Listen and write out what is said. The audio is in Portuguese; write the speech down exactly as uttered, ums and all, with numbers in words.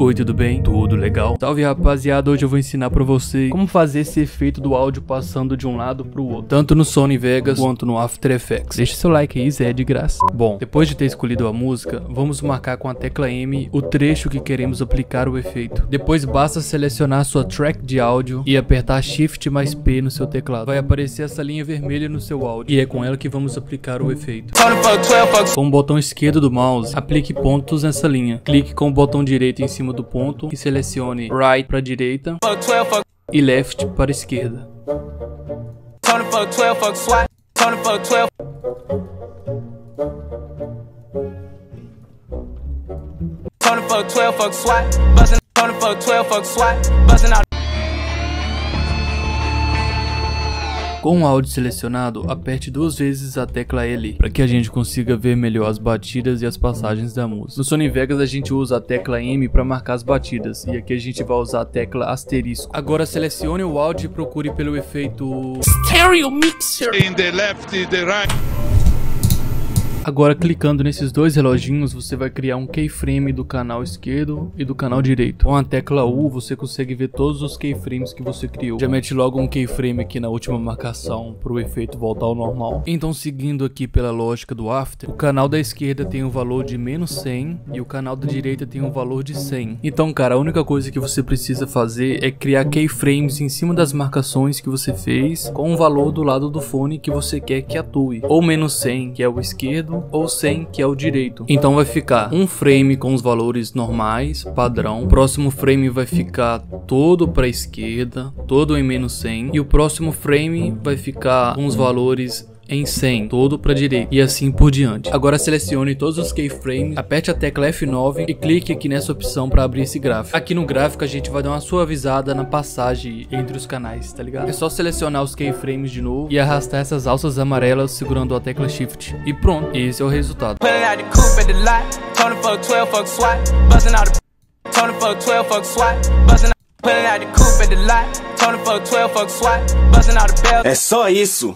Oi, tudo bem? Tudo legal? Salve, rapaziada, hoje eu vou ensinar pra você como fazer esse efeito do áudio passando de um lado pro outro, tanto no Sony Vegas quanto no After Effects. Deixa seu like aí, Zé, é de graça. Bom, depois de ter escolhido a música, vamos marcar com a tecla M o trecho que queremos aplicar o efeito. Depois basta selecionar sua track de áudio e apertar Shift mais P no seu teclado. Vai aparecer essa linha vermelha no seu áudio e é com ela que vamos aplicar o efeito. Com o botão esquerdo do mouse, aplique pontos nessa linha. Clique com o botão direito em cima do ponto e selecione right para direita e left para esquerda. Com o áudio selecionado, aperte duas vezes a tecla L para que a gente consiga ver melhor as batidas e as passagens da música. No Sony Vegas a gente usa a tecla M para marcar as batidas e aqui a gente vai usar a tecla asterisco. Agora selecione o áudio e procure pelo efeito Stereo Mixer. In the left, in the right. Agora, clicando nesses dois reloginhos, você vai criar um keyframe do canal esquerdo e do canal direito. Com a tecla U, você consegue ver todos os keyframes que você criou. Já mete logo um keyframe aqui na última marcação para o efeito voltar ao normal. Então, seguindo aqui pela lógica do After, o canal da esquerda tem um valor de menos cem e o canal da direita tem um valor de cem. Então, cara, a única coisa que você precisa fazer é criar keyframes em cima das marcações que você fez com o valor do lado do fone que você quer que atue. Ou menos cem, que é o esquerdo, ou cem, que é o direito. Então vai ficar um frame com os valores normais, padrão. O próximo frame vai ficar todo para a esquerda, todo em menos cem. E o próximo frame vai ficar com os valores em cem, todo para direita e assim por diante. Agora selecione todos os keyframes, aperte a tecla F nove e clique aqui nessa opção para abrir esse gráfico. Aqui no gráfico a gente vai dar uma suavizada na passagem entre os canais, tá ligado? É só selecionar os keyframes de novo e arrastar essas alças amarelas segurando a tecla Shift. E pronto, esse é o resultado. É só isso.